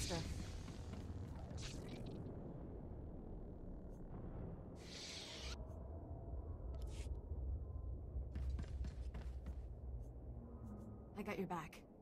faster. I got your back.